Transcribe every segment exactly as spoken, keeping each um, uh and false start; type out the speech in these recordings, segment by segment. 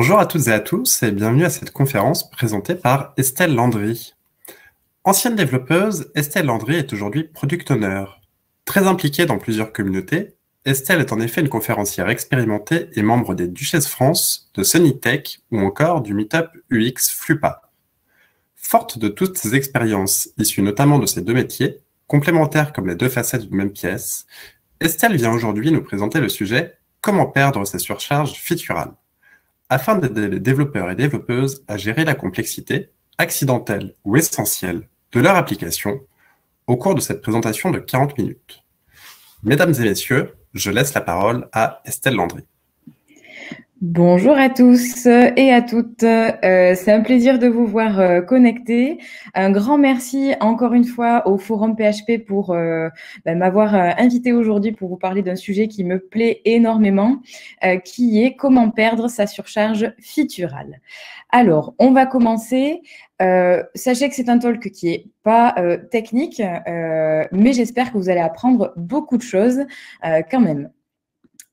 Bonjour à toutes et à tous et bienvenue à cette conférence présentée par Estelle Landry. Ancienne développeuse, Estelle Landry est aujourd'hui product owner. Très impliquée dans plusieurs communautés, Estelle est en effet une conférencière expérimentée et membre des Duchesses France, de Sony Tech ou encore du Meetup U X Flupa. Forte de toutes ces expériences, issues notamment de ces deux métiers, complémentaires comme les deux facettes d'une même pièce, Estelle vient aujourd'hui nous présenter le sujet « Comment perdre sa surcharge featurale ?» afin d'aider les développeurs et développeuses à gérer la complexité, accidentelle ou essentielle, de leur application au cours de cette présentation de quarante minutes. Mesdames et messieurs, je laisse la parole à Estelle Landry. Bonjour à tous et à toutes. Euh, c'est un plaisir de vous voir euh, connectés. Un grand merci encore une fois au Forum P H P pour euh, bah, m'avoir euh, invité aujourd'hui pour vous parler d'un sujet qui me plaît énormément, euh, qui est comment perdre sa surcharge featurale. Alors, on va commencer. Euh, sachez que c'est un talk qui est pas euh, technique, euh, mais j'espère que vous allez apprendre beaucoup de choses euh, quand même.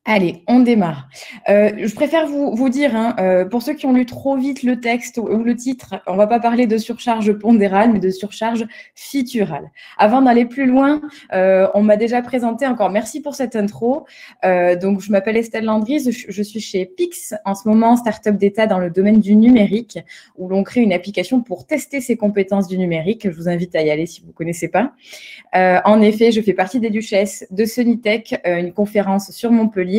Allez, on démarre. Euh, je préfère vous, vous dire, hein, euh, pour ceux qui ont lu trop vite le texte ou le titre, on ne va pas parler de surcharge pondérale, mais de surcharge featurale. Avant d'aller plus loin, euh, on m'a déjà présenté encore. Merci pour cette intro. Euh, donc, je m'appelle Estelle Landry, je, je suis chez PIX, en ce moment, start-up d'État dans le domaine du numérique, où l'on crée une application pour tester ses compétences du numérique. Je vous invite à y aller si vous ne connaissez pas. Euh, en effet, je fais partie des Duchesses de Sunitech, euh, une conférence sur Montpellier.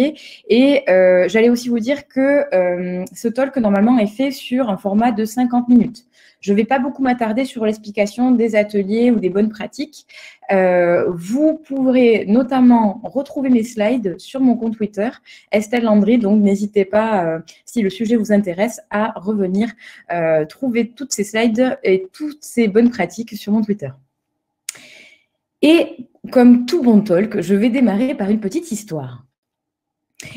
Et euh, j'allais aussi vous dire que euh, ce talk normalement est fait sur un format de cinquante minutes. Je ne vais pas beaucoup m'attarder sur l'explication des ateliers ou des bonnes pratiques. Euh, vous pourrez notamment retrouver mes slides sur mon compte Twitter, Estelle Landry. Donc, n'hésitez pas, euh, si le sujet vous intéresse, à revenir euh, trouver toutes ces slides et toutes ces bonnes pratiques sur mon Twitter. Et comme tout bon talk, je vais démarrer par une petite histoire.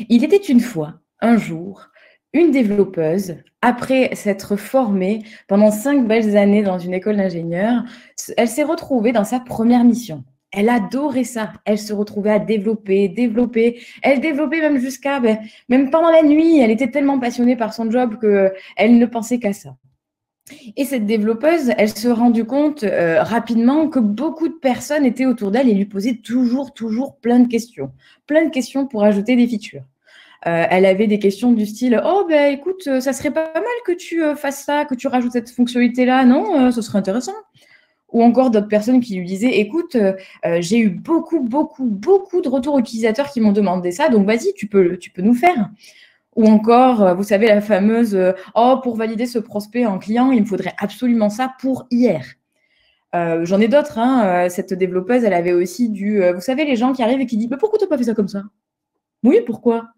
Il était une fois, un jour, une développeuse, après s'être formée pendant cinq belles années dans une école d'ingénieurs, elle s'est retrouvée dans sa première mission. Elle adorait ça. Elle se retrouvait à développer, développer. Elle développait même jusqu'à, ben, même pendant la nuit, elle était tellement passionnée par son job qu'elle ne pensait qu'à ça. Et cette développeuse, elle se rendue compte euh, rapidement que beaucoup de personnes étaient autour d'elle et lui posaient toujours, toujours plein de questions. Plein de questions pour ajouter des features. Euh, elle avait des questions du style « Oh, ben écoute, euh, ça serait pas mal que tu euh, fasses ça, que tu rajoutes cette fonctionnalité-là, non euh, ce serait intéressant. » Ou encore d'autres personnes qui lui disaient « Écoute, euh, euh, j'ai eu beaucoup, beaucoup, beaucoup de retours utilisateurs qui m'ont demandé ça, donc vas-y, tu peux, tu peux nous faire. » Ou encore, vous savez, la fameuse « Oh, pour valider ce prospect en client, il me faudrait absolument ça pour hier. » Euh, J'en ai d'autres. Hein. Cette développeuse, elle avait aussi du… Vous savez, les gens qui arrivent et qui disent « Mais pourquoi tu n'as pas fait ça comme ça ?»« Oui, pourquoi ?»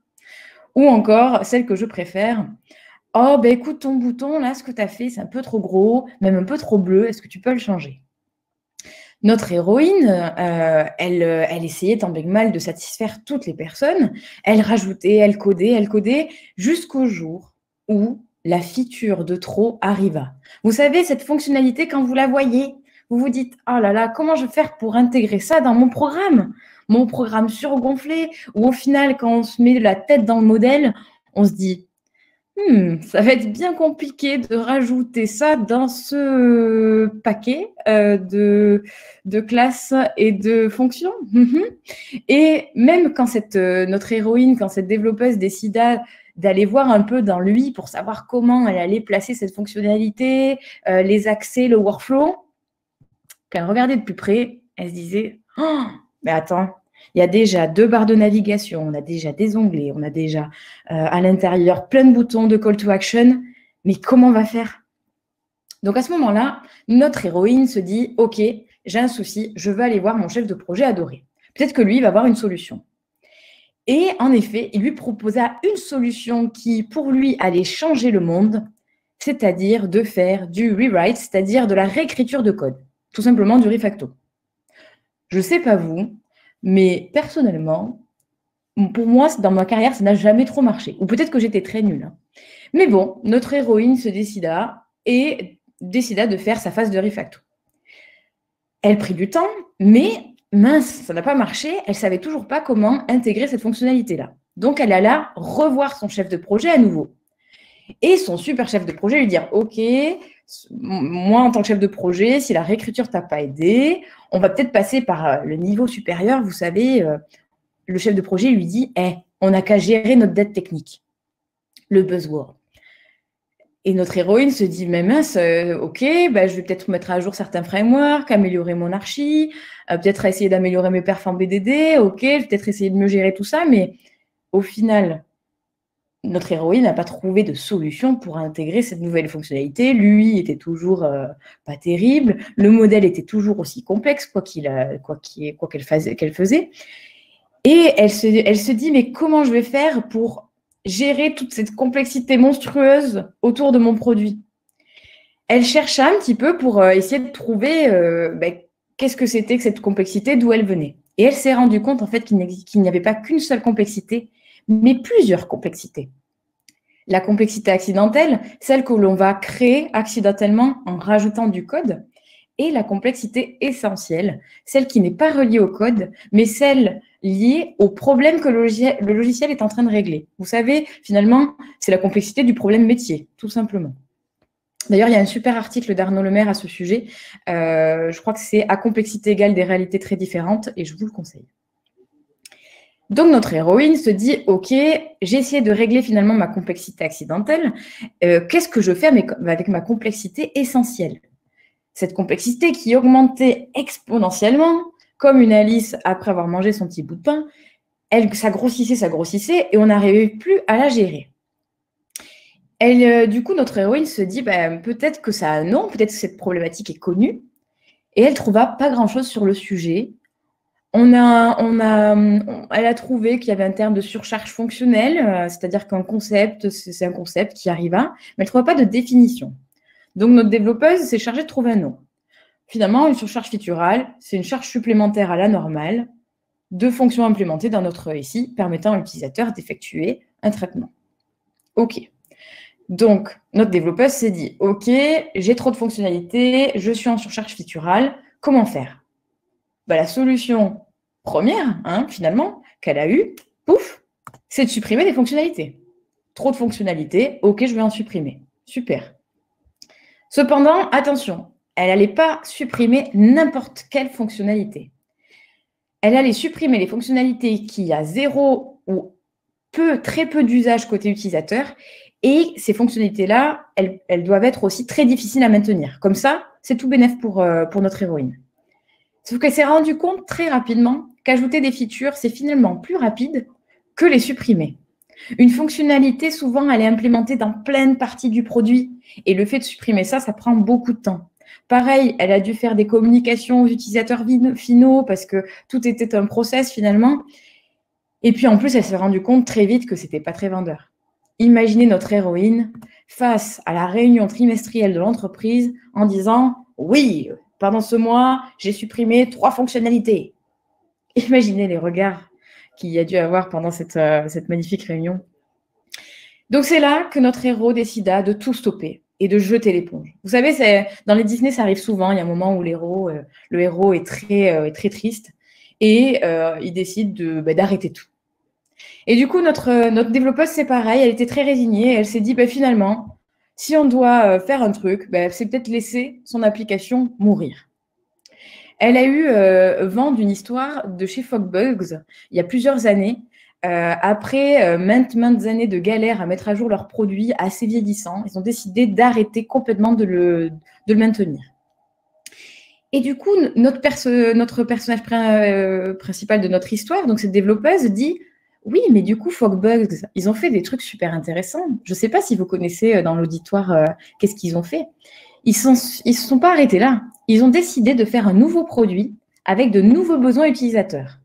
Ou encore, celle que je préfère. « Oh, ben écoute, ton bouton, là, ce que tu as fait, c'est un peu trop gros, même un peu trop bleu. Est-ce que tu peux le changer ?» Notre héroïne, euh, elle, elle essayait tant bien que mal de satisfaire toutes les personnes. Elle rajoutait, elle codait, elle codait, jusqu'au jour où la feature de trop arriva. Vous savez, cette fonctionnalité, quand vous la voyez, vous vous dites « Oh là là, comment je vais faire pour intégrer ça dans mon programme ?» Mon programme surgonflé, où au final, quand on se met la tête dans le modèle, on se dit « Hmm, ça va être bien compliqué de rajouter ça dans ce paquet euh, de, de classes et de fonctions. » Et même quand cette, notre héroïne, quand cette développeuse décida d'aller voir un peu dans l'U I pour savoir comment elle allait placer cette fonctionnalité, euh, les accès, le workflow, qu'elle regardait de plus près, elle se disait « Oh, mais attends !» Il y a déjà deux barres de navigation, on a déjà des onglets, on a déjà euh, à l'intérieur plein de boutons de call to action. Mais comment on va faire? Donc, à ce moment-là, notre héroïne se dit « Ok, j'ai un souci, je veux aller voir mon chef de projet adoré. Peut-être que lui, il va avoir une solution. » Et en effet, il lui proposa une solution qui, pour lui, allait changer le monde, c'est-à-dire de faire du rewrite, c'est-à-dire de la réécriture de code, tout simplement du refacto. Je ne sais pas vous, mais personnellement, pour moi, dans ma carrière, ça n'a jamais trop marché. Ou peut-être que j'étais très nulle. Mais bon, notre héroïne se décida et décida de faire sa phase de refacto. Elle prit du temps, mais mince, ça n'a pas marché. Elle ne savait toujours pas comment intégrer cette fonctionnalité-là. Donc, elle alla revoir son chef de projet à nouveau. et son super chef de projet lui dire « Ok, moi en tant que chef de projet, si la réécriture t'a pas aidé, on va peut-être passer par le niveau supérieur. » Vous savez, euh, le chef de projet lui dit « Eh, on n'a qu'à gérer notre dette technique. » Le buzzword. Et notre héroïne se dit « Mais mince, euh, ok, bah, je vais peut-être mettre à jour certains frameworks, améliorer mon archi, euh, peut-être essayer d'améliorer mes perfs en B D D, ok, je vais peut-être essayer de mieux gérer tout ça. » Mais au final, notre héroïne n'a pas trouvé de solution pour intégrer cette nouvelle fonctionnalité. L'U I était toujours euh, pas terrible, le modèle était toujours aussi complexe, quoi qu'il, quoi qu'il, quoi qu'elle faisait, qu'elle faisait. Et elle se, elle se dit « Mais comment je vais faire pour… » gérer toute cette complexité monstrueuse autour de mon produit. Elle cherche un petit peu pour essayer de trouver euh, ben, qu'est-ce que c'était que cette complexité, d'où elle venait. Et elle s'est rendue compte en fait qu'il n'y avait pas qu'une seule complexité, mais plusieurs complexités. La complexité accidentelle, celle que l'on va créer accidentellement en rajoutant du code, et la complexité essentielle, celle qui n'est pas reliée au code, mais celle liée au problème que le logiciel est en train de régler. Vous savez, finalement, c'est la complexité du problème métier, tout simplement. D'ailleurs, il y a un super article d'Arnaud Lemaire à ce sujet. Euh, je crois que c'est « À complexité égale des réalités très différentes » et je vous le conseille. Donc, notre héroïne se dit « Ok, j'ai essayé de régler finalement ma complexité accidentelle. Euh, qu'est-ce que je fais avec ma complexité essentielle ?» Cette complexité qui augmentait exponentiellement, comme une Alice après avoir mangé son petit bout de pain, elle, ça grossissait, ça grossissait, et on n'arrivait plus à la gérer. Elle, euh, du coup, notre héroïne se dit, ben, peut-être que ça a un nom, peut-être que cette problématique est connue, et elle ne trouva pas grand-chose sur le sujet. On a, on a, on, elle a trouvé qu'il y avait un terme de surcharge fonctionnelle, euh, c'est-à-dire qu'un concept, c'est un concept qui arriva, mais elle ne trouva pas de définition. Donc, notre développeuse s'est chargée de trouver un nom. Finalement, une surcharge featurale, c'est une charge supplémentaire à la normale de fonctions implémentées dans notre S I permettant à l'utilisateur d'effectuer un traitement. OK. Donc, notre développeuse s'est dit, OK, j'ai trop de fonctionnalités, je suis en surcharge featurale, comment faire? Ben, la solution première, hein, finalement, qu'elle a eue, pouf, c'est de supprimer des fonctionnalités. Trop de fonctionnalités, OK, je vais en supprimer. Super. Cependant, attention, elle n'allait pas supprimer n'importe quelle fonctionnalité. Elle allait supprimer les fonctionnalités qui a zéro ou peu, très peu d'usage côté utilisateur. Et ces fonctionnalités-là, elles, elles doivent être aussi très difficiles à maintenir. Comme ça, c'est tout bénef pour, euh, pour notre héroïne. Sauf qu'elle s'est rendue compte très rapidement qu'ajouter des features, c'est finalement plus rapide que les supprimer. Une fonctionnalité, souvent, elle est implémentée dans plein de parties du produit. Et le fait de supprimer ça, ça prend beaucoup de temps. Pareil, elle a dû faire des communications aux utilisateurs finaux parce que tout était un process, finalement. Et puis, en plus, elle s'est rendue compte très vite que ce n'était pas très vendeur. Imaginez notre héroïne face à la réunion trimestrielle de l'entreprise en disant « Oui, pendant ce mois, j'ai supprimé trois fonctionnalités. » Imaginez les regards qu'il y a dû avoir pendant cette, euh, cette magnifique réunion. Donc, c'est là que notre héros décida de tout stopper et de jeter l'éponge. Vous savez, c'est, dans les Disney, ça arrive souvent. Il y a un moment où l'héros, euh, le héros est très, euh, très triste et euh, il décide de, bah, d'arrêter tout. Et du coup, notre, notre développeuse, c'est pareil. Elle était très résignée. Elle s'est dit, bah, finalement, si on doit faire un truc, bah, c'est peut-être laisser son application mourir. Elle a eu euh, vent d'une histoire de chez FogBugz il y a plusieurs années, euh, après euh, maintes, maintes années de galère à mettre à jour leurs produits assez vieillissants. Ils ont décidé d'arrêter complètement de le, de le maintenir. Et du coup, notre, perso notre personnage pr euh, principal de notre histoire, donc cette développeuse, dit « Oui, mais du coup, FogBugz, ils ont fait des trucs super intéressants. Je ne sais pas si vous connaissez euh, dans l'auditoire euh, qu'est-ce qu'ils ont fait. » Ils ne ils se sont pas arrêtés là. Ils ont décidé de faire un nouveau produit avec de nouveaux besoins utilisateurs.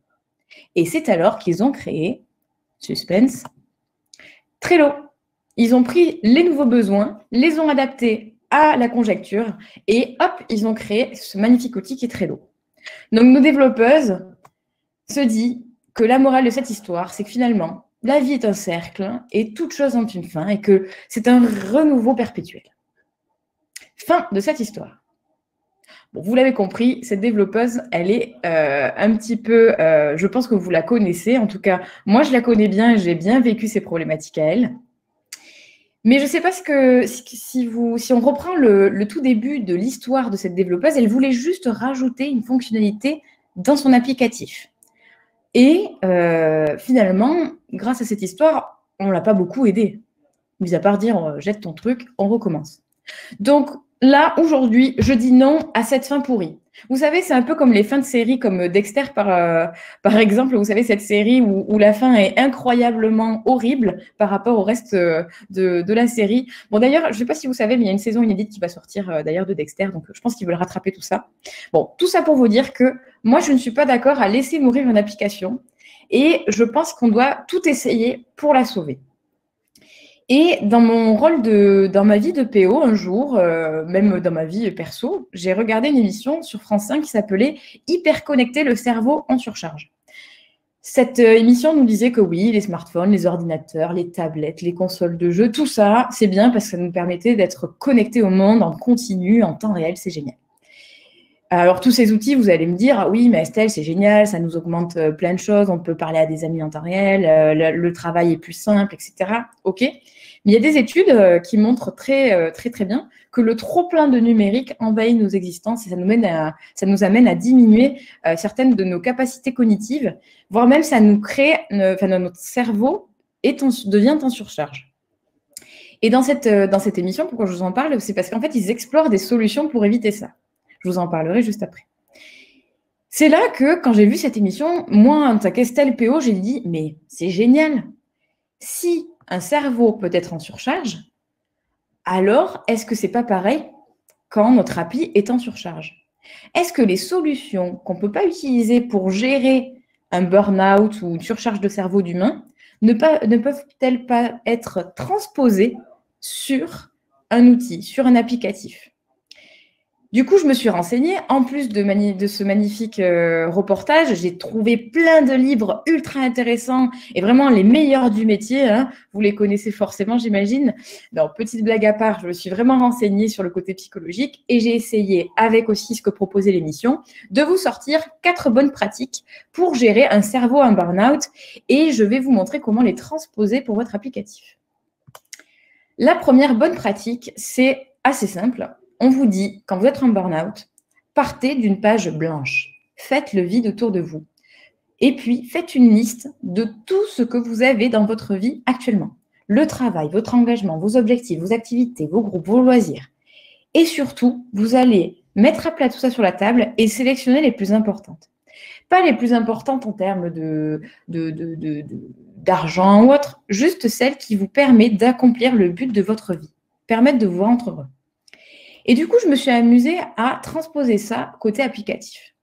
Et c'est alors qu'ils ont créé, suspense, Trello. Ils ont pris les nouveaux besoins, les ont adaptés à la conjecture et hop, ils ont créé ce magnifique outil qui est Trello. Donc, nos développeuses se disent que la morale de cette histoire, c'est que finalement, la vie est un cercle et toutes choses ont une fin et que c'est un renouveau perpétuel. Fin de cette histoire. Bon, vous l'avez compris, cette développeuse, elle est euh, un petit peu, euh, je pense que vous la connaissez, en tout cas, moi je la connais bien, j'ai bien vécu ses problématiques à elle. Mais je ne sais pas ce que, si, vous, si on reprend le, le tout début de l'histoire de cette développeuse, elle voulait juste rajouter une fonctionnalité dans son applicatif. Et euh, finalement, grâce à cette histoire, on ne l'a pas beaucoup aidée. Mis à part dire, jette ton truc, on recommence. Donc là, aujourd'hui, je dis non à cette fin pourrie. Vous savez, c'est un peu comme les fins de série, comme Dexter, par, euh, par exemple. Vous savez, cette série où, où la fin est incroyablement horrible par rapport au reste euh, de, de la série. Bon, d'ailleurs, je ne sais pas si vous savez, mais il y a une saison inédite qui va sortir, euh, d'ailleurs, de Dexter. Donc, je pense qu'ils veulent rattraper tout ça. Bon, tout ça pour vous dire que moi, je ne suis pas d'accord à laisser mourir une application. Et je pense qu'on doit tout essayer pour la sauver. Et dans mon rôle de, dans ma vie de P O, un jour, euh, même dans ma vie perso, j'ai regardé une émission sur France cinq qui s'appelait « Hyperconnecter le cerveau en surcharge ». Cette euh, émission nous disait que oui, les smartphones, les ordinateurs, les tablettes, les consoles de jeux, tout ça, c'est bien parce que ça nous permettait d'être connectés au monde en continu, en temps réel, c'est génial. Alors, tous ces outils, vous allez me dire, oui, mais Estelle, c'est génial, ça nous augmente euh, plein de choses, on peut parler à des amis en temps réel, euh, le, le travail est plus simple, et cetera. OK. Mais il y a des études euh, qui montrent très, euh, très, très bien que le trop-plein de numérique envahit nos existences et ça nous, mène à, ça nous amène à diminuer euh, certaines de nos capacités cognitives, voire même ça nous crée, enfin, euh, notre cerveau est en, devient en surcharge. Et dans cette, euh, dans cette émission, pourquoi je vous en parle, c'est parce qu'en fait, ils explorent des solutions pour éviter ça. Je vous en parlerai juste après. C'est là que, quand j'ai vu cette émission, moi, en tant qu'Estelle P O, j'ai dit, mais c'est génial. Si un cerveau peut être en surcharge, alors est-ce que ce n'est pas pareil quand notre appli est en surcharge? Est-ce que les solutions qu'on ne peut pas utiliser pour gérer un burn-out ou une surcharge de cerveau d'humain ne, ne peuvent-elles pas être transposées sur un outil, sur un applicatif? Du coup, je me suis renseignée. En plus de, de ce magnifique euh, reportage, j'ai trouvé plein de livres ultra intéressants et vraiment les meilleurs du métier. Hein. Vous les connaissez forcément, j'imagine. Donc, petite blague à part, je me suis vraiment renseignée sur le côté psychologique et j'ai essayé, avec aussi ce que proposait l'émission, de vous sortir quatre bonnes pratiques pour gérer un cerveau en burn-out et je vais vous montrer comment les transposer pour votre applicatif. La première bonne pratique, c'est assez simple. On vous dit, quand vous êtes en burn-out, partez d'une page blanche. Faites le vide autour de vous. Et puis, faites une liste de tout ce que vous avez dans votre vie actuellement. Le travail, votre engagement, vos objectifs, vos activités, vos groupes, vos loisirs. Et surtout, vous allez mettre à plat tout ça sur la table et sélectionner les plus importantes. Pas les plus importantes en termes de, de, de, de, de, d'argent ou autre, juste celles qui vous permettent d'accomplir le but de votre vie, permettre de vous rendre heureux. Et du coup, je me suis amusée à transposer ça côté applicatif.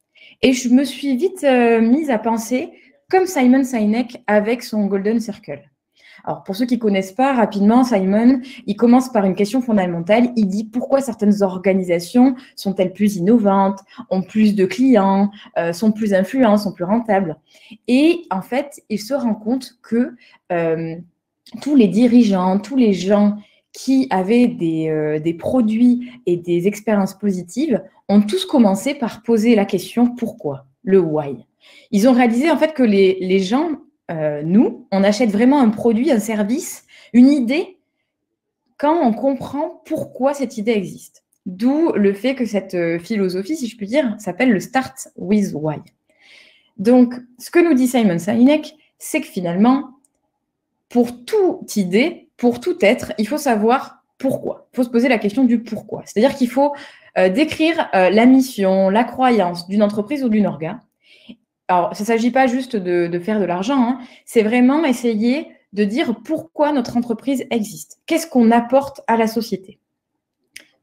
Et je me suis vite euh, mise à penser comme Simon Sinek avec son Golden Circle. Alors, pour ceux qui ne connaissent pas, rapidement, Simon, il commence par une question fondamentale. Il dit pourquoi certaines organisations sont-elles plus innovantes, ont plus de clients, euh, sont plus influentes, sont plus rentables. Et en fait, il se rend compte que euh, tous les dirigeants, tous les gens qui avaient des, euh, des produits et des expériences positives, ont tous commencé par poser la question « Pourquoi ?» Le « why ». Ils ont réalisé en fait que les, les gens, euh, nous, on achète vraiment un produit, un service, une idée, quand on comprend pourquoi cette idée existe. D'où le fait que cette philosophie, si je puis dire, s'appelle le « start with why ». Donc, ce que nous dit Simon Sinek, c'est que finalement, pour toute idée, pour tout être, il faut savoir pourquoi. Il faut se poser la question du pourquoi. C'est-à-dire qu'il faut euh, décrire euh, la mission, la croyance d'une entreprise ou d'une orga. Alors, ça ne s'agit pas juste de, de faire de l'argent, hein. C'est vraiment essayer de dire pourquoi notre entreprise existe. Qu'est-ce qu'on apporte à la société?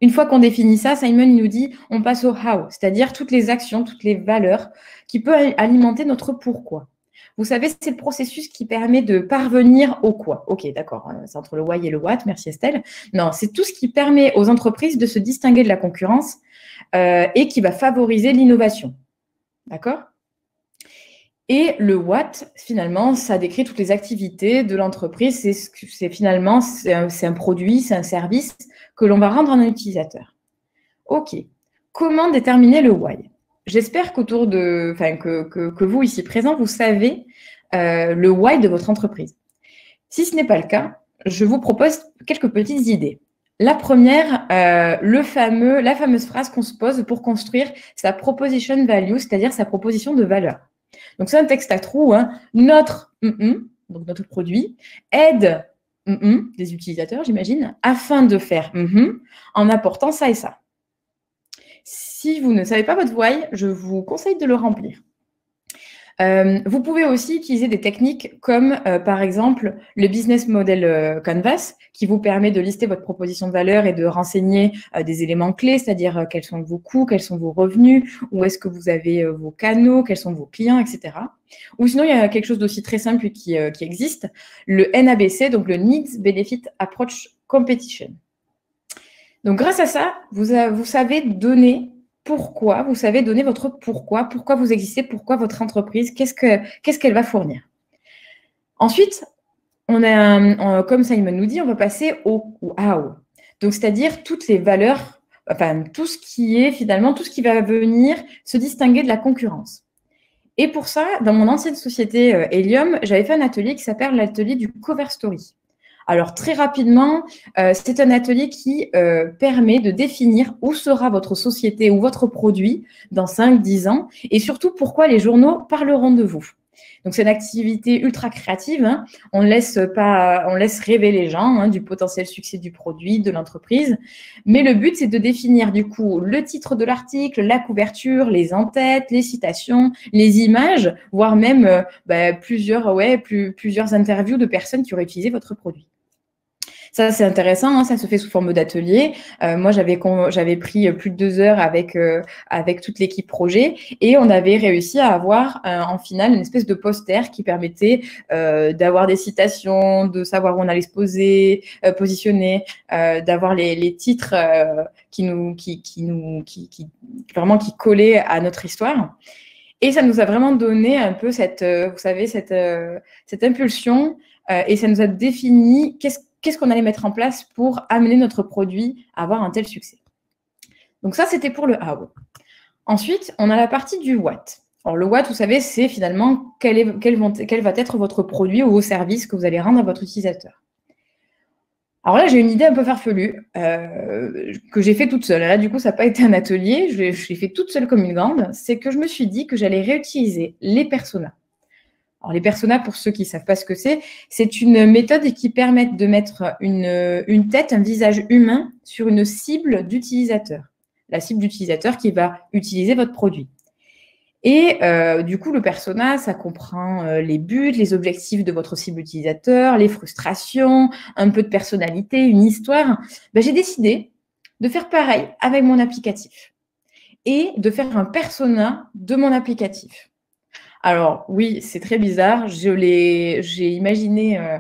Une fois qu'on définit ça, Simon nous dit on passe au how, c'est-à-dire toutes les actions, toutes les valeurs qui peuvent alimenter notre pourquoi. Vous savez, c'est le processus qui permet de parvenir au quoi. Ok, d'accord, c'est entre le why et le what, merci Estelle. Non, c'est tout ce qui permet aux entreprises de se distinguer de la concurrence euh, et qui va favoriser l'innovation. D'accord? Et le what, finalement, ça décrit toutes les activités de l'entreprise. C'est, c'est finalement, c'est un, c'est un produit, c'est un service que l'on va rendre à un utilisateur. Ok, comment déterminer le why ? J'espère qu'autour de, enfin, que, que, que vous ici présents, vous savez euh, le why de votre entreprise. Si ce n'est pas le cas, je vous propose quelques petites idées. La première, euh, le fameux, la fameuse phrase qu'on se pose pour construire sa proposition value, c'est-à-dire sa proposition de valeur. Donc, c'est un texte à trous. Hein. Notre, mm -mm, donc notre produit, aide mm -mm, des utilisateurs, j'imagine, afin de faire mm -mm, en apportant ça et ça. Si vous ne savez pas votre why, je vous conseille de le remplir. Euh, vous pouvez aussi utiliser des techniques comme, euh, par exemple, le business model euh, canvas qui vous permet de lister votre proposition de valeur et de renseigner euh, des éléments clés, c'est-à-dire euh, quels sont vos coûts, quels sont vos revenus, où est-ce que vous avez euh, vos canaux, quels sont vos clients, et cetera. Ou sinon, il y a quelque chose d'aussi très simple qui, euh, qui existe, le N A B C, donc le Needs Benefit Approach Competition. Donc, grâce à ça, vous, vous savez donner... Pourquoi vous savez donner votre pourquoi, pourquoi vous existez, pourquoi votre entreprise, qu'est-ce que, qu'est-ce qu'elle va fournir. Ensuite, on a, on, comme Simon nous dit, on va passer au how. Donc, c'est-à-dire toutes les valeurs, enfin, tout ce qui est finalement, tout ce qui va venir se distinguer de la concurrence. Et pour ça, dans mon ancienne société euh, Helium, j'avais fait un atelier qui s'appelle l'atelier du cover story. Alors, très rapidement, euh, c'est un atelier qui euh, permet de définir où sera votre société ou votre produit dans cinq à dix ans et surtout pourquoi les journaux parleront de vous. Donc, c'est une activité ultra créative. Hein. On laisse pas, on laisse rêver les gens hein, du potentiel succès du produit, de l'entreprise. Mais le but, c'est de définir du coup le titre de l'article, la couverture, les en-têtes, les citations, les images, voire même euh, bah, plusieurs, ouais, plus, plusieurs interviews de personnes qui auraient utilisé votre produit. Ça, c'est intéressant, hein, ça se fait sous forme d'atelier. Euh, moi, j'avais j'avais pris plus de deux heures avec, euh, avec toute l'équipe projet et on avait réussi à avoir euh, en finale une espèce de poster qui permettait euh, d'avoir des citations, de savoir où on allait se poser, euh, positionner, euh, d'avoir les, les titres euh, qui nous, qui, qui nous qui, qui, vraiment qui collaient à notre histoire. Et ça nous a vraiment donné un peu cette, euh, vous savez, cette, euh, cette impulsion euh, et ça nous a défini qu'est-ce Qu'est-ce qu'on allait mettre en place pour amener notre produit à avoir un tel succès. Donc ça, c'était pour le how. Ensuite, on a la partie du what. Alors le what, vous savez, c'est finalement quel, est, quel, vont, quel va être votre produit ou vos services que vous allez rendre à votre utilisateur. Alors là, j'ai une idée un peu farfelue euh, que j'ai fait toute seule. Là, du coup, ça n'a pas été un atelier. Je l'ai fait toute seule comme une grande. C'est que je me suis dit que j'allais réutiliser les personas. Alors, les personas, pour ceux qui ne savent pas ce que c'est, c'est une méthode qui permet de mettre une, une tête, un visage humain sur une cible d'utilisateur. La cible d'utilisateur qui va utiliser votre produit. Et euh, du coup, le persona, ça comprend euh, les buts, les objectifs de votre cible utilisateur, les frustrations, un peu de personnalité, une histoire. Ben, j'ai décidé de faire pareil avec mon applicatif et de faire un persona de mon applicatif. Alors, oui, c'est très bizarre. J'ai imaginé euh,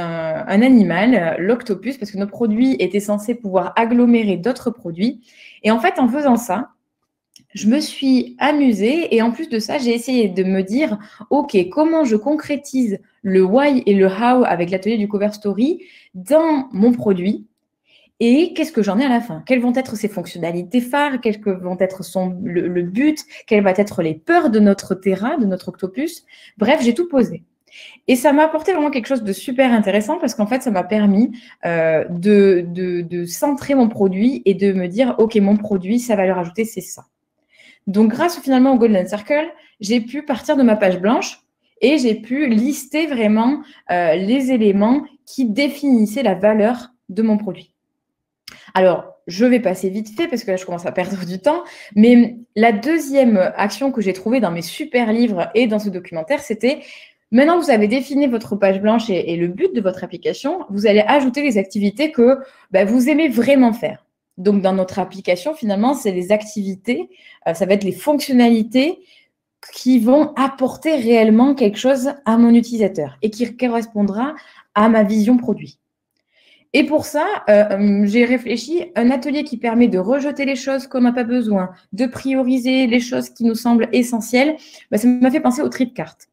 un, un animal, l'octopus, parce que notre produit était censé pouvoir agglomérer d'autres produits. Et en fait, en faisant ça, je me suis amusée. Et en plus de ça, j'ai essayé de me dire, OK, comment je concrétise le why et le how avec l'atelier du cover story dans mon produit? Et qu'est-ce que j'en ai à la fin? Quelles vont être ses fonctionnalités phares? Quels vont être son, le, le but? Quelles vont être les peurs de notre terrain, de notre octopus? Bref, j'ai tout posé. Et ça m'a apporté vraiment quelque chose de super intéressant parce qu'en fait, ça m'a permis euh, de, de, de centrer mon produit et de me dire, OK, mon produit, sa valeur ajoutée, c'est ça. Donc, grâce finalement au Golden Circle, j'ai pu partir de ma page blanche et j'ai pu lister vraiment euh, les éléments qui définissaient la valeur de mon produit. Alors, je vais passer vite fait parce que là, je commence à perdre du temps. Mais la deuxième action que j'ai trouvée dans mes super livres et dans ce documentaire, c'était maintenant que vous avez défini votre page blanche et, et le but de votre application, vous allez ajouter les activités que bah, vous aimez vraiment faire. Donc, dans notre application, finalement, c'est les activités, euh, ça va être les fonctionnalités qui vont apporter réellement quelque chose à mon utilisateur et qui correspondra à ma vision produit. Et pour ça, euh, j'ai réfléchi à un atelier qui permet de rejeter les choses qu'on n'a pas besoin, de prioriser les choses qui nous semblent essentielles. Ben, ça m'a fait penser au tri de cartes.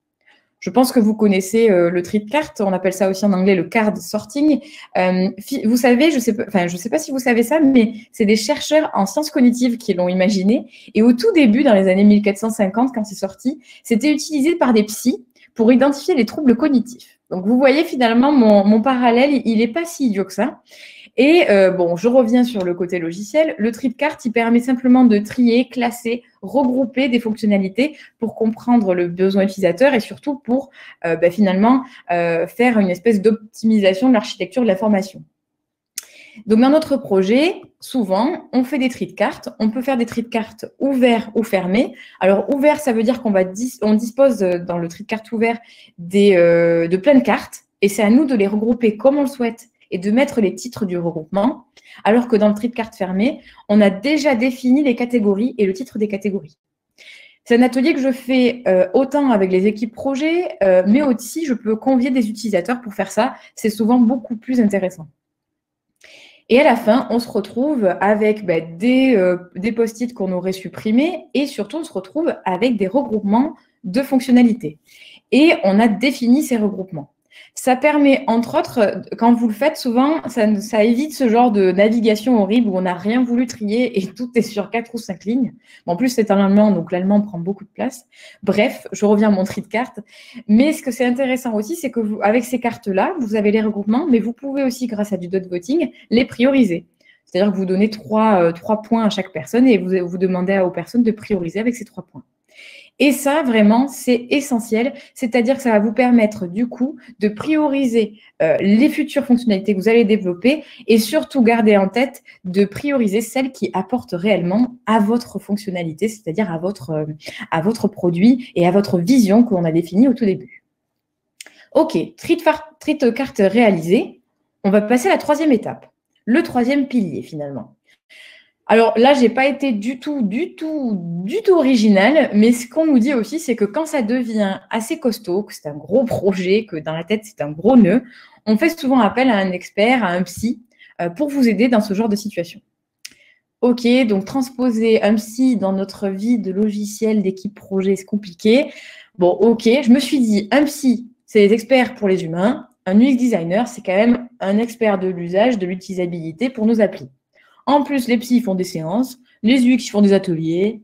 Je pense que vous connaissez euh, le tri de cartes. On appelle ça aussi en anglais le card sorting. Euh, vous savez, je sais pas, enfin, je sais pas si vous savez ça, mais c'est des chercheurs en sciences cognitives qui l'ont imaginé. Et au tout début, dans les années mille quatre cent cinquante, quand c'est sorti, c'était utilisé par des psys pour identifier les troubles cognitifs. Donc, vous voyez finalement, mon, mon parallèle, il n'est pas si idiot que ça. Et euh, bon, je reviens sur le côté logiciel. Le tri de cartes, il permet simplement de trier, classer, regrouper des fonctionnalités pour comprendre le besoin utilisateur et surtout pour euh, bah, finalement euh, faire une espèce d'optimisation de l'architecture de la formation. Donc, dans notre projet, souvent, on fait des tris de cartes. On peut faire des tris de cartes ouverts ou fermés. Alors, ouvert, ça veut dire qu'on va dis- on dispose dans le tri de cartes ouvert des, euh, de plein de cartes et c'est à nous de les regrouper comme on le souhaite et de mettre les titres du regroupement, alors que dans le tri de cartes fermé, on a déjà défini les catégories et le titre des catégories. C'est un atelier que je fais euh, autant avec les équipes projet, euh, mais aussi je peux convier des utilisateurs pour faire ça. C'est souvent beaucoup plus intéressant. Et à la fin, on se retrouve avec bah, des, euh, des post-it qu'on aurait supprimés et surtout, on se retrouve avec des regroupements de fonctionnalités. Et on a défini ces regroupements. Ça permet, entre autres, quand vous le faites souvent, ça, ça évite ce genre de navigation horrible où on n'a rien voulu trier et tout est sur quatre ou cinq lignes. Bon, en plus, c'est en allemand, donc l'allemand prend beaucoup de place. Bref, je reviens à mon tri de cartes. Mais ce que c'est intéressant aussi, c'est que vous, avec ces cartes-là, vous avez les regroupements, mais vous pouvez aussi, grâce à du dot voting, les prioriser. C'est-à-dire que vous donnez trois, euh, trois points à chaque personne et vous, vous demandez aux personnes de prioriser avec ces trois points. Et ça, vraiment, c'est essentiel, c'est-à-dire que ça va vous permettre, du coup, de prioriser euh, les futures fonctionnalités que vous allez développer et surtout garder en tête de prioriser celles qui apportent réellement à votre fonctionnalité, c'est-à-dire à votre, euh, à votre produit et à votre vision qu'on a définie au tout début. OK, tri de carte réalisé, on va passer à la troisième étape, le troisième pilier, finalement. Alors là, j'ai pas été du tout, du tout, du tout originale, mais ce qu'on nous dit aussi, c'est que quand ça devient assez costaud, que c'est un gros projet, que dans la tête, c'est un gros nœud, on fait souvent appel à un expert, à un psy, euh, pour vous aider dans ce genre de situation. OK, donc transposer un psy dans notre vie de logiciel, d'équipe projet, c'est compliqué. Bon, OK, je me suis dit, un psy, c'est les experts pour les humains, un U X designer, c'est quand même un expert de l'usage, de l'utilisabilité pour nos applis. En plus, les psys font des séances, les U X font des ateliers.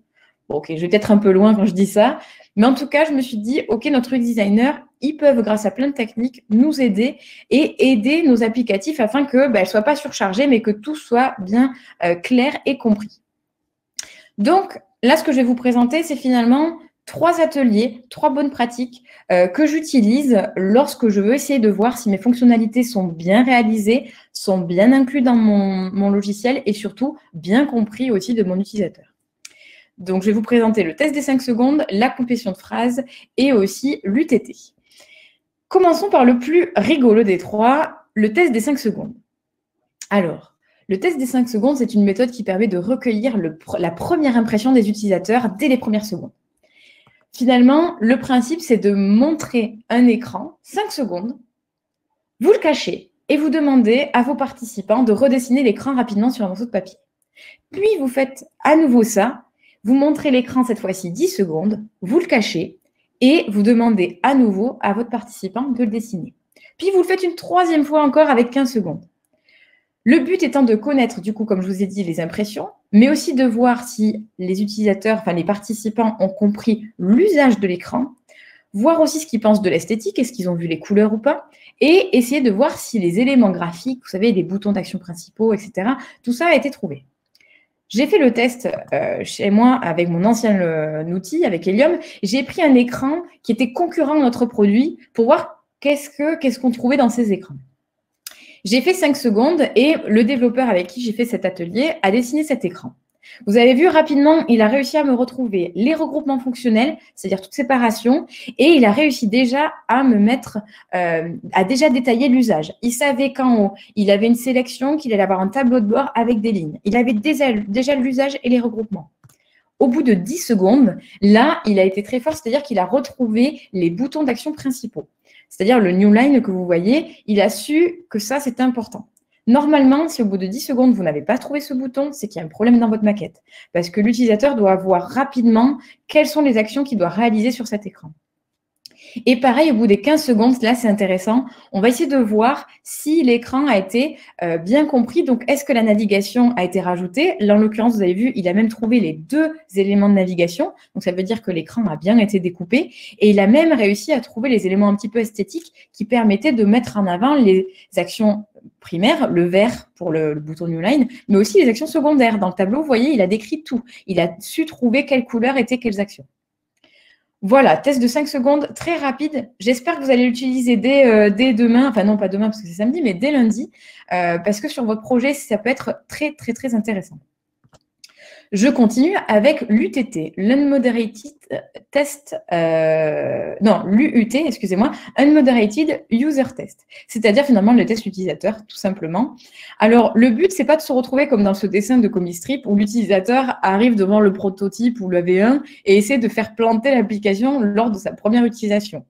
Bon, OK, je vais peut-être un peu loin quand je dis ça. Mais en tout cas, je me suis dit, OK, notre U X designer, ils peuvent, grâce à plein de techniques, nous aider et aider nos applicatifs afin qu'elles ben, ne soient pas surchargées, mais que tout soit bien euh, clair et compris. Donc, là, ce que je vais vous présenter, c'est finalement trois ateliers, trois bonnes pratiques euh, que j'utilise lorsque je veux essayer de voir si mes fonctionnalités sont bien réalisées, sont bien incluses dans mon, mon logiciel et surtout bien compris aussi de mon utilisateur. Donc, je vais vous présenter le test des cinq secondes, la complétion de phrase et aussi l'U T T. Commençons par le plus rigolo des trois, le test des cinq secondes. Alors, le test des cinq secondes, c'est une méthode qui permet de recueillir le, la première impression des utilisateurs dès les premières secondes. Finalement, le principe, c'est de montrer un écran, cinq secondes, vous le cachez et vous demandez à vos participants de redessiner l'écran rapidement sur un morceau de papier. Puis, vous faites à nouveau ça, vous montrez l'écran cette fois-ci dix secondes, vous le cachez et vous demandez à nouveau à votre participant de le dessiner. Puis, vous le faites une troisième fois encore avec quinze secondes. Le but étant de connaître, du coup, comme je vous ai dit, les impressions, mais aussi de voir si les utilisateurs, enfin les participants ont compris l'usage de l'écran, voir aussi ce qu'ils pensent de l'esthétique, est-ce qu'ils ont vu les couleurs ou pas, et essayer de voir si les éléments graphiques, vous savez, les boutons d'action principaux, et cetera, tout ça a été trouvé. J'ai fait le test euh, chez moi avec mon ancien euh, outil, avec Helium. J'ai pris un écran qui était concurrent à notre produit pour voir qu'est-ce que, qu'est-ce qu'on trouvait dans ces écrans. J'ai fait cinq secondes et le développeur avec qui j'ai fait cet atelier a dessiné cet écran. Vous avez vu rapidement, il a réussi à me retrouver les regroupements fonctionnels, c'est-à-dire toute séparation, et il a réussi déjà à me mettre, euh, à déjà détailler l'usage. Il savait qu'en haut, il avait une sélection, qu'il allait avoir un tableau de bord avec des lignes. Il avait déjà, déjà l'usage et les regroupements. Au bout de dix secondes, là, il a été très fort, c'est-à-dire qu'il a retrouvé les boutons d'action principaux. C'est-à-dire le new line que vous voyez, il a su que ça, c'est important. Normalement, si au bout de dix secondes, vous n'avez pas trouvé ce bouton, c'est qu'il y a un problème dans votre maquette. Parce que l'utilisateur doit voir rapidement quelles sont les actions qu'il doit réaliser sur cet écran. Et pareil, au bout des quinze secondes, là, c'est intéressant. On va essayer de voir si l'écran a été euh, bien compris. Donc, est-ce que la navigation a été rajoutée? Là, en l'occurrence, vous avez vu, il a même trouvé les deux éléments de navigation. Donc, ça veut dire que l'écran a bien été découpé. Et il a même réussi à trouver les éléments un petit peu esthétiques qui permettaient de mettre en avant les actions primaire, le vert pour le, le bouton New Line, mais aussi les actions secondaires. Dans le tableau, vous voyez, il a décrit tout. Il a su trouver quelle couleur étaient quelles actions. Voilà, test de cinq secondes, très rapide. J'espère que vous allez l'utiliser dès, euh, dès demain. Enfin, non, pas demain parce que c'est samedi, mais dès lundi. Euh, parce que sur votre projet, ça peut être très, très, très intéressant. Je continue avec l'U T T, l'Unmoderated Test, euh, non, l'U U T, excusez-moi, Unmoderated User Test, c'est-à-dire finalement le test utilisateur, tout simplement. Alors, le but, c'est pas de se retrouver comme dans ce dessin de Comic Strip où l'utilisateur arrive devant le prototype ou le V un et essaie de faire planter l'application lors de sa première utilisation.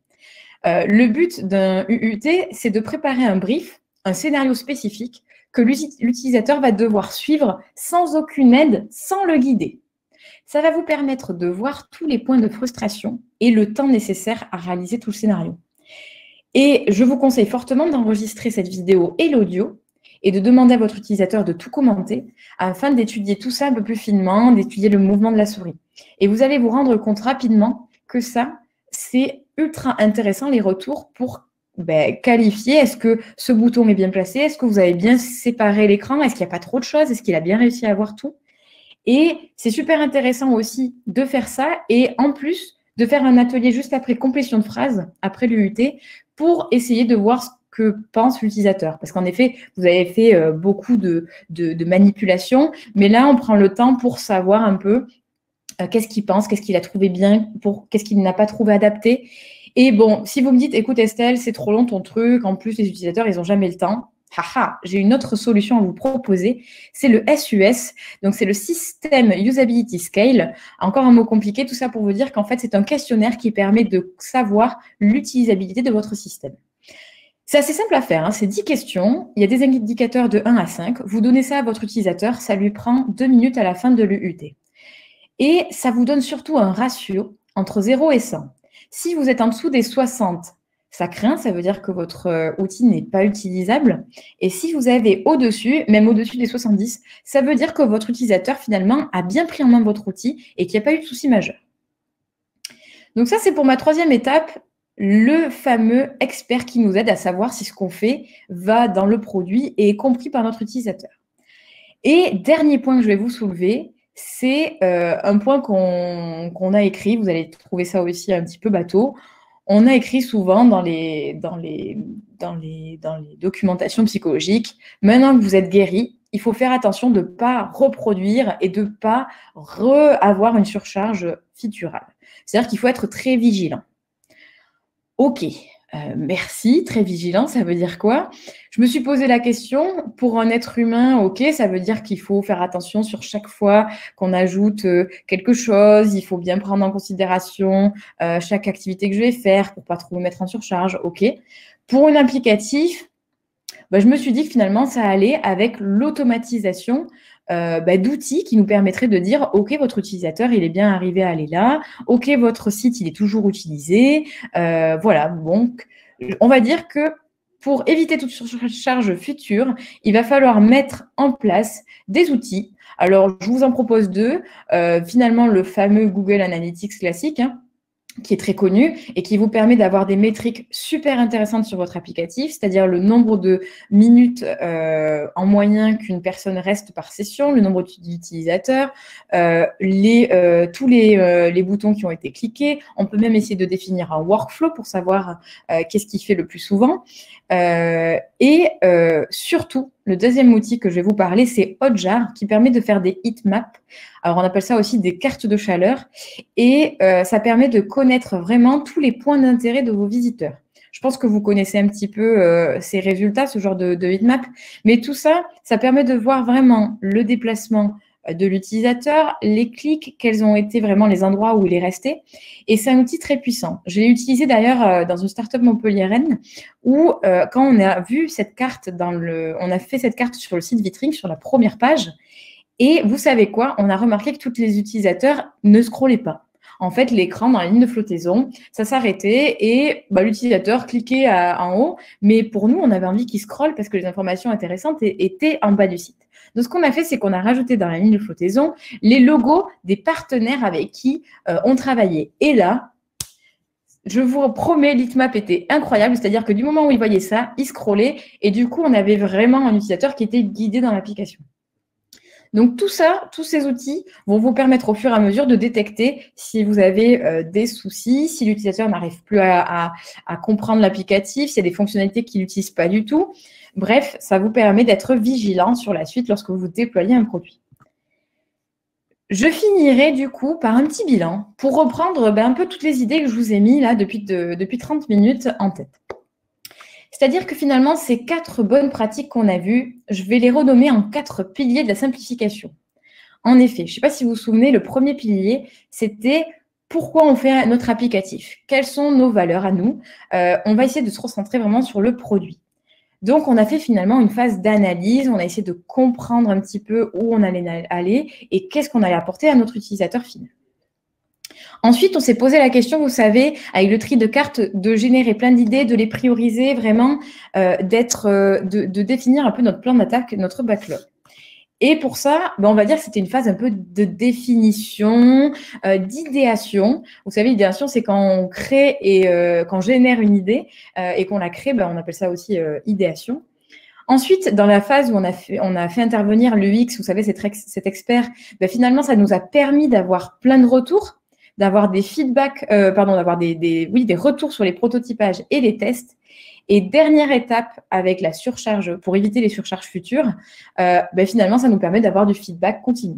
Euh, le but d'un U U T, c'est de préparer un brief, un scénario spécifique, que l'utilisateur va devoir suivre sans aucune aide, sans le guider. Ça va vous permettre de voir tous les points de frustration et le temps nécessaire à réaliser tout le scénario. Et je vous conseille fortement d'enregistrer cette vidéo et l'audio et de demander à votre utilisateur de tout commenter afin d'étudier tout ça un peu plus finement, d'étudier le mouvement de la souris. Et vous allez vous rendre compte rapidement que ça, c'est ultra intéressant, les retours pour Ben, qualifier, est-ce que ce bouton est bien placé, est-ce que vous avez bien séparé l'écran, est-ce qu'il n'y a pas trop de choses, est-ce qu'il a bien réussi à avoir tout. Et c'est super intéressant aussi de faire ça et en plus de faire un atelier juste après complétion de phrase, après l'U U T, pour essayer de voir ce que pense l'utilisateur. Parce qu'en effet, vous avez fait beaucoup de, de, de manipulations, mais là, on prend le temps pour savoir un peu euh, qu'est-ce qu'il pense, qu'est-ce qu'il a trouvé bien, pour qu'est-ce qu'il n'a pas trouvé adapté. Et bon, si vous me dites, écoute Estelle, c'est trop long ton truc, en plus les utilisateurs, ils n'ont jamais le temps. Haha, j'ai une autre solution à vous proposer, c'est le S U S, donc c'est le System Usability Scale. Encore un mot compliqué, tout ça pour vous dire qu'en fait, c'est un questionnaire qui permet de savoir l'utilisabilité de votre système. C'est assez simple à faire, hein. C'est dix questions, il y a des indicateurs de un à cinq, vous donnez ça à votre utilisateur, ça lui prend deux minutes à la fin de l'U U T. Et ça vous donne surtout un ratio entre zéro et cent. Si vous êtes en dessous des soixante, ça craint, ça veut dire que votre outil n'est pas utilisable. Et si vous avez au-dessus, même au-dessus des soixante-dix, ça veut dire que votre utilisateur, finalement, a bien pris en main votre outil et qu'il n'y a pas eu de souci majeur. Donc ça, c'est pour ma troisième étape, le fameux expert qui nous aide à savoir si ce qu'on fait va dans le produit et est compris par notre utilisateur. Et dernier point que je vais vous soulever, c'est euh, un point qu'on qu'on a écrit, vous allez trouver ça aussi un petit peu bateau, on a écrit souvent dans les, dans les, dans les, dans les documentations psychologiques, maintenant que vous êtes guéri, il faut faire attention de ne pas reproduire et de ne pas re-avoir une surcharge featurale. C'est-à-dire qu'il faut être très vigilant. Ok, euh, merci, très vigilant, ça veut dire quoi ? Je me suis posé la question, pour un être humain, ok, ça veut dire qu'il faut faire attention sur chaque fois qu'on ajoute quelque chose, il faut bien prendre en considération euh, chaque activité que je vais faire pour pas trop me mettre en surcharge, ok. Pour un applicatif, bah, je me suis dit que finalement, ça allait avec l'automatisation euh, bah, d'outils qui nous permettraient de dire, ok, votre utilisateur, il est bien arrivé à aller là, ok, votre site, il est toujours utilisé, euh, voilà, donc, on va dire que pour éviter toute surcharge future, il va falloir mettre en place des outils. Alors, je vous en propose deux. Euh, finalement, le fameux Google Analytics classique, hein, qui est très connu et qui vous permet d'avoir des métriques super intéressantes sur votre applicatif, c'est-à-dire le nombre de minutes euh, en moyen qu'une personne reste par session, le nombre d'utilisateurs, euh, les, euh, tous les, euh, les boutons qui ont été cliqués. On peut même essayer de définir un workflow pour savoir euh, qu'est-ce qu'il fait le plus souvent. Euh, et euh, surtout, le deuxième outil que je vais vous parler, c'est Hotjar, qui permet de faire des heatmaps. Alors, on appelle ça aussi des cartes de chaleur. Et euh, ça permet de connaître vraiment tous les points d'intérêt de vos visiteurs. Je pense que vous connaissez un petit peu euh, ces résultats, ce genre de, de heatmap. Mais tout ça, ça permet de voir vraiment le déplacement de l'utilisateur, les clics, quels ont été vraiment les endroits où il est resté. Et c'est un outil très puissant. Je l'ai utilisé d'ailleurs dans une start-up montpelliéraine où euh, quand on a vu cette carte, dans le, on a fait cette carte sur le site vitrine, sur la première page, et vous savez quoi? On a remarqué que tous les utilisateurs ne scrollaient pas. en fait, l'écran dans la ligne de flottaison, ça s'arrêtait et bah, l'utilisateur cliquait à, en haut. Mais pour nous, on avait envie qu'il scrolle parce que les informations intéressantes étaient en bas du site. Donc, ce qu'on a fait, c'est qu'on a rajouté dans la ligne de flottaison les logos des partenaires avec qui euh, on travaillait. Et là, je vous promets, l'heatmap était incroyable. C'est-à-dire que du moment où il voyait ça, il scrollait. Et du coup, on avait vraiment un utilisateur qui était guidé dans l'application. Donc, tout ça, tous ces outils vont vous permettre au fur et à mesure de détecter si vous avez euh, des soucis, si l'utilisateur n'arrive plus à, à, à comprendre l'applicatif, s'il y a des fonctionnalités qu'il n'utilise pas du tout. Bref, ça vous permet d'être vigilant sur la suite lorsque vous déployez un produit. Je finirai du coup par un petit bilan pour reprendre ben, un peu toutes les idées que je vous ai mises là depuis, de, depuis trente minutes en tête. C'est-à-dire que finalement, ces quatre bonnes pratiques qu'on a vues, je vais les renommer en quatre piliers de la simplification. En effet, je ne sais pas si vous vous souvenez, le premier pilier, c'était pourquoi on fait notre applicatif, quelles sont nos valeurs à nous. Euh, on va essayer de se recentrer vraiment sur le produit. Donc, on a fait finalement une phase d'analyse, on a essayé de comprendre un petit peu où on allait aller et qu'est-ce qu'on allait apporter à notre utilisateur final. Ensuite, on s'est posé la question, vous savez, avec le tri de cartes, de générer plein d'idées, de les prioriser vraiment, euh, d'être, euh, de, de définir un peu notre plan d'attaque, notre backlog. Et pour ça, ben, on va dire que c'était une phase un peu de définition, euh, d'idéation. Vous savez, l'idéation, c'est quand on crée et euh, quand on génère une idée euh, et qu'on la crée, ben, on appelle ça aussi euh, idéation. Ensuite, dans la phase où on a fait, on a fait intervenir l'U X, vous savez, cet, ex, cet expert, ben, finalement, ça nous a permis d'avoir plein de retours, d'avoir des feedbacks, euh, pardon, d'avoir des, des, oui, des retours sur les prototypages et les tests. Et dernière étape avec la surcharge, pour éviter les surcharges futures, euh, ben finalement, ça nous permet d'avoir du feedback continu.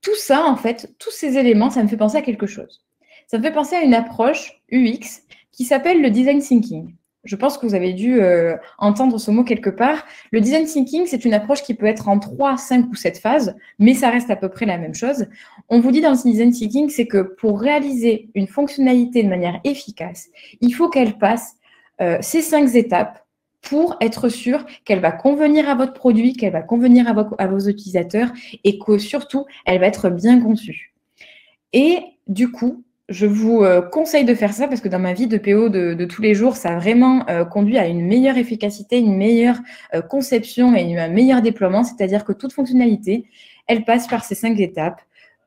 Tout ça, en fait, tous ces éléments, ça me fait penser à quelque chose. Ça me fait penser à une approche U X qui s'appelle le design thinking. Je pense que vous avez dû euh, entendre ce mot quelque part. Le design thinking, c'est une approche qui peut être en trois, cinq ou sept phases, mais ça reste à peu près la même chose. On vous dit dans le design thinking, c'est que pour réaliser une fonctionnalité de manière efficace, il faut qu'elle passe euh, ces cinq étapes pour être sûr qu'elle va convenir à votre produit, qu'elle va convenir à, vo à vos utilisateurs et que surtout, elle va être bien conçue. Et du coup, je vous conseille de faire ça parce que dans ma vie de P O de, de tous les jours, ça a vraiment euh, conduit à une meilleure efficacité, une meilleure euh, conception et un meilleur déploiement. C'est-à-dire que toute fonctionnalité, elle passe par ces cinq étapes.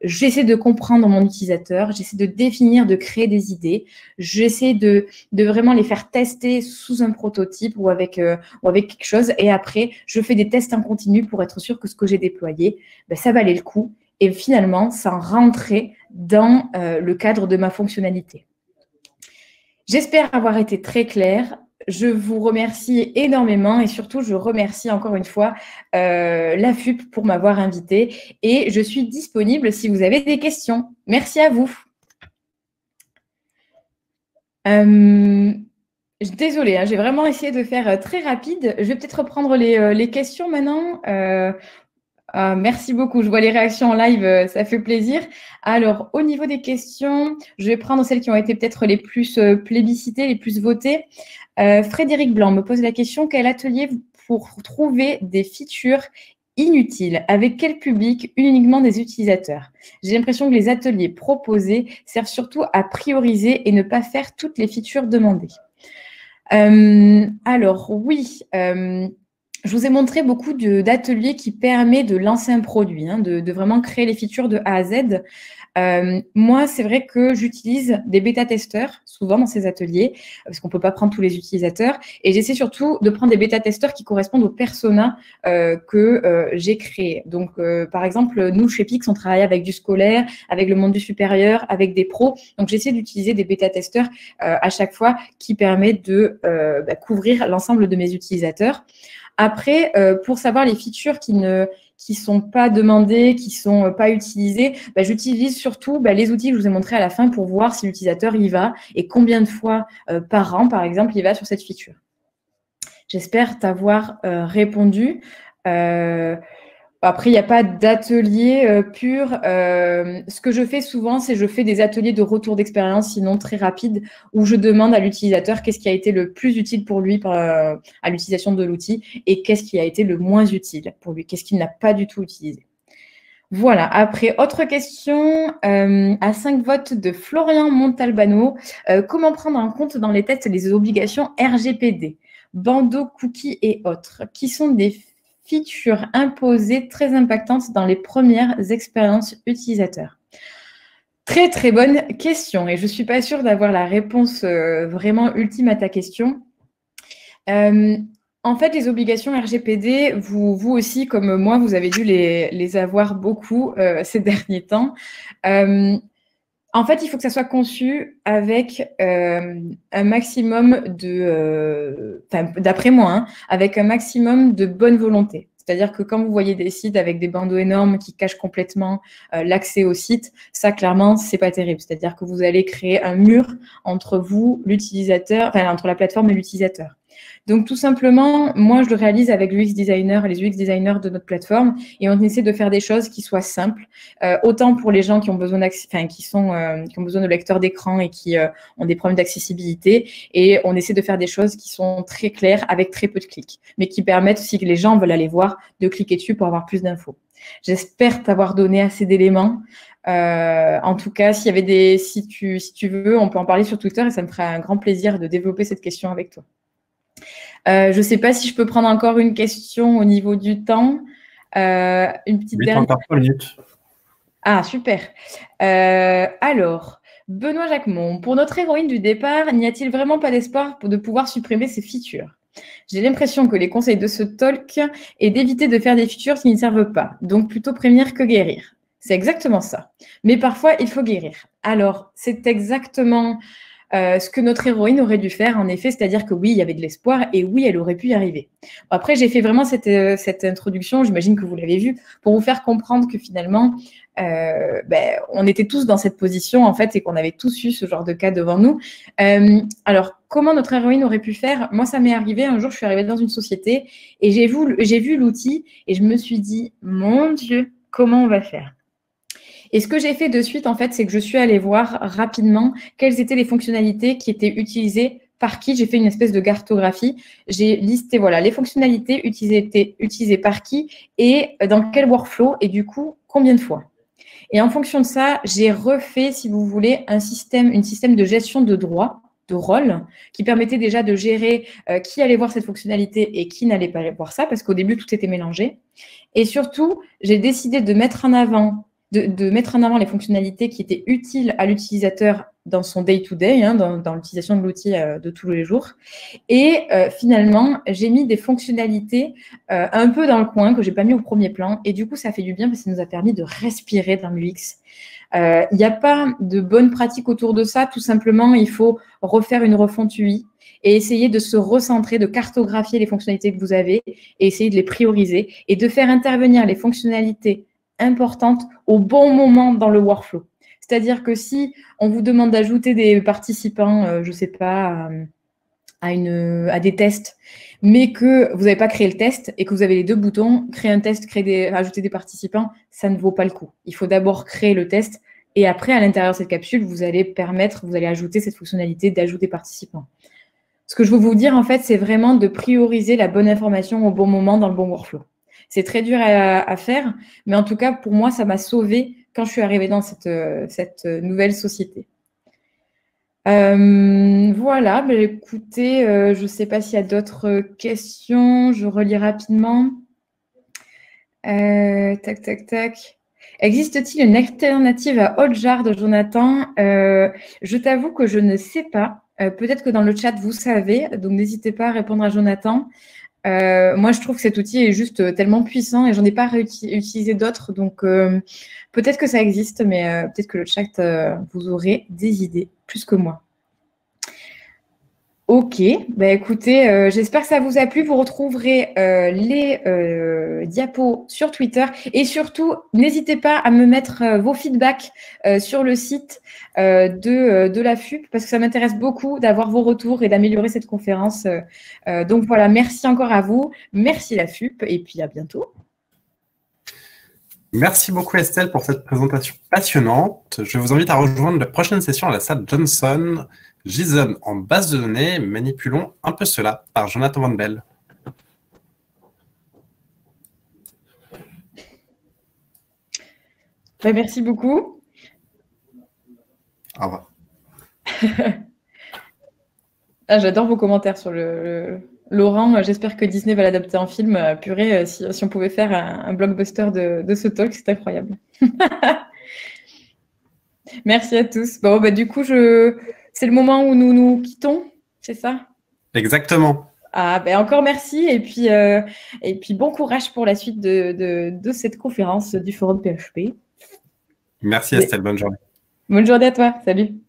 J'essaie de comprendre mon utilisateur, j'essaie de définir, de créer des idées, j'essaie de, de vraiment les faire tester sous un prototype ou avec, euh, ou avec quelque chose. Et après, je fais des tests en continu pour être sûr que ce que j'ai déployé, ben, ça valait le coup. Et finalement, ça rentrait dans euh, le cadre de ma fonctionnalité. J'espère avoir été très claire. Je vous remercie énormément et surtout, je remercie encore une fois euh, l'A F U P pour m'avoir invitée. Et je suis disponible si vous avez des questions. Merci à vous. Euh, désolée, hein, j'ai vraiment essayé de faire très rapide. Je vais peut-être reprendre les, euh, les questions maintenant. Euh, Euh, merci beaucoup. Je vois les réactions en live, euh, ça fait plaisir. Alors, au niveau des questions, je vais prendre celles qui ont été peut-être les plus euh, plébiscitées, les plus votées. Euh, Frédéric Blanc me pose la question, quel atelier pour trouver des features inutiles? Avec quel public? Uniquement des utilisateurs? J'ai l'impression que les ateliers proposés servent surtout à prioriser et ne pas faire toutes les features demandées. Euh, alors, oui... Euh, Je vous ai montré beaucoup d'ateliers qui permettent de lancer un produit, hein, de, de vraiment créer les features de A à Z. Euh, moi, c'est vrai que j'utilise des bêta-testeurs souvent dans ces ateliers parce qu'on ne peut pas prendre tous les utilisateurs. Et j'essaie surtout de prendre des bêta-testeurs qui correspondent aux personas euh, que euh, j'ai créés. Donc, euh, par exemple, nous, chez PIX, on travaille avec du scolaire, avec le monde du supérieur, avec des pros. Donc, j'essaie d'utiliser des bêta-testeurs euh, à chaque fois qui permettent de euh, bah, couvrir l'ensemble de mes utilisateurs. Après, euh, pour savoir les features qui ne qui sont pas demandées, qui sont pas utilisées, bah, j'utilise surtout bah, les outils que je vous ai montrés à la fin pour voir si l'utilisateur y va et combien de fois euh, par an, par exemple, il va sur cette feature. J'espère t'avoir euh, répondu. Euh, après, il n'y a pas d'atelier euh, pur. Euh, ce que je fais souvent, c'est je fais des ateliers de retour d'expérience, sinon très rapides, où je demande à l'utilisateur qu'est-ce qui a été le plus utile pour lui par, euh, à l'utilisation de l'outil et qu'est-ce qui a été le moins utile pour lui, qu'est-ce qu'il n'a pas du tout utilisé. Voilà, après, autre question euh, à cinq votes de Florian Montalbano. Euh, comment prendre en compte dans les tests les obligations R G P D, bandeaux, cookies et autres, qui sont des features imposées très impactantes dans les premières expériences utilisateurs? Très, très bonne question. Et je ne suis pas sûre d'avoir la réponse euh, vraiment ultime à ta question. Euh, En fait, les obligations R G P D, vous, vous aussi, comme moi, vous avez dû les, les avoir beaucoup euh, ces derniers temps. Euh, en fait, il faut que ça soit conçu avec euh, un maximum de, euh, d'après moi, hein, avec un maximum de bonne volonté. C'est-à-dire que quand vous voyez des sites avec des bandeaux énormes qui cachent complètement euh, l'accès au site, ça, clairement, c'est pas terrible. C'est-à-dire que vous allez créer un mur entre vous, l'utilisateur, enfin, entre la plateforme et l'utilisateur. Donc, tout simplement, moi, je le réalise avec l'U X designer, les U X designers de notre plateforme, et on essaie de faire des choses qui soient simples, euh, autant pour les gens qui ont besoin d'accès, enfin, qui sont, euh, qui ont besoin de lecteurs d'écran et qui euh, ont des problèmes d'accessibilité, et on essaie de faire des choses qui sont très claires avec très peu de clics, mais qui permettent, si les gens veulent aller voir, de cliquer dessus pour avoir plus d'infos. J'espère t'avoir donné assez d'éléments. Euh, en tout cas, s'il y avait des, si tu, si tu veux, on peut en parler sur Twitter et ça me fera un grand plaisir de développer cette question avec toi. Euh, je ne sais pas si je peux prendre encore une question au niveau du temps. Euh, une petite oui, dernière. trente minutes. Ah, super. Euh, alors, Benoît Jacquemont, pour notre héroïne du départ, n'y a-t-il vraiment pas d'espoir de pouvoir supprimer ces features? J'ai l'impression que les conseils de ce talk est d'éviter de faire des features qui ne servent pas, donc plutôt prévenir que guérir. C'est exactement ça. Mais parfois, il faut guérir. Alors, c'est exactement... Euh, ce que notre héroïne aurait dû faire, en effet, c'est-à-dire que oui, il y avait de l'espoir et oui, elle aurait pu y arriver. Après, j'ai fait vraiment cette, euh, cette introduction, j'imagine que vous l'avez vue, pour vous faire comprendre que finalement, euh, ben, on était tous dans cette position, en fait, et qu'on avait tous eu ce genre de cas devant nous. Euh, alors, comment notre héroïne aurait pu faire? Moi, ça m'est arrivé, un jour, je suis arrivée dans une société et j'ai vu, j'ai vu l'outil et je me suis dit, mon Dieu, comment on va faire? Et ce que j'ai fait de suite, en fait, c'est que je suis allée voir rapidement quelles étaient les fonctionnalités qui étaient utilisées par qui. J'ai fait une espèce de cartographie. J'ai listé voilà, les fonctionnalités utilisées, utilisées par qui et dans quel workflow et du coup, combien de fois. Et en fonction de ça, j'ai refait, si vous voulez, un système, une système de gestion de droits, de rôle, qui permettait déjà de gérer euh, qui allait voir cette fonctionnalité et qui n'allait pas voir ça, parce qu'au début, tout était mélangé. Et surtout, j'ai décidé de mettre en avant De, de mettre en avant les fonctionnalités qui étaient utiles à l'utilisateur dans son day-to-day, -day, hein, dans, dans l'utilisation de l'outil euh, de tous les jours. Et euh, finalement, j'ai mis des fonctionnalités euh, un peu dans le coin que j'ai pas mis au premier plan. Et du coup, ça fait du bien parce que ça nous a permis de respirer dans l'U X. Il n'y a pas de bonne pratique autour de ça. Tout simplement, il faut refaire une refonte U I et essayer de se recentrer, de cartographier les fonctionnalités que vous avez et essayer de les prioriser et de faire intervenir les fonctionnalités importante au bon moment dans le workflow. C'est-à-dire que si on vous demande d'ajouter des participants, euh, je ne sais pas, euh, à, une, à des tests, mais que vous n'avez pas créé le test et que vous avez les deux boutons, créer un test, créer des, ajouter des participants, ça ne vaut pas le coup. Il faut d'abord créer le test et après, à l'intérieur de cette capsule, vous allez permettre, vous allez ajouter cette fonctionnalité d'ajouter participants. Ce que je veux vous dire, en fait, c'est vraiment de prioriser la bonne information au bon moment dans le bon workflow. C'est très dur à, à faire, mais en tout cas, pour moi, ça m'a sauvée quand je suis arrivée dans cette, cette nouvelle société. Euh, voilà, bah, écoutez, euh, je ne sais pas s'il y a d'autres questions. Je relis rapidement. Euh, tac, tac, tac. Existe-t-il une alternative à Hotjar de Jonathan? euh, Je t'avoue que je ne sais pas. Euh, peut-être que dans le chat, vous savez. Donc, n'hésitez pas à répondre à Jonathan. Euh, moi, je trouve que cet outil est juste tellement puissant et j'en ai pas utilisé d'autres. Donc, euh, peut-être que ça existe, mais euh, peut-être que le chat, euh, vous aurez des idées plus que moi. Ok, bah, écoutez, euh, j'espère que ça vous a plu. Vous retrouverez euh, les euh, diapos sur Twitter. Et surtout, n'hésitez pas à me mettre euh, vos feedbacks euh, sur le site euh, de, euh, de l'A F U P parce que ça m'intéresse beaucoup d'avoir vos retours et d'améliorer cette conférence. Euh, euh, donc voilà, merci encore à vous. Merci l'A F U P et puis à bientôt. Merci beaucoup Estelle pour cette présentation passionnante. Je vous invite à rejoindre la prochaine session à la salle Johnson. JSON en base de données, manipulons un peu cela, par Jonathan Van Bell. Ben, merci beaucoup. Au revoir. Ah, j'adore vos commentaires sur le... le... Laurent, j'espère que Disney va l'adapter en film. Purée, si, si on pouvait faire un, un blockbuster de, de ce talk, c'est incroyable. Merci à tous. Bon, bah, du coup, je... c'est le moment où nous nous quittons, c'est ça? Exactement. Ah, ben, bah, encore merci. Et puis, euh, et puis, bon courage pour la suite de, de, de cette conférence du Forum P H P. Merci Estelle, bonne journée. Bonne journée à toi, salut.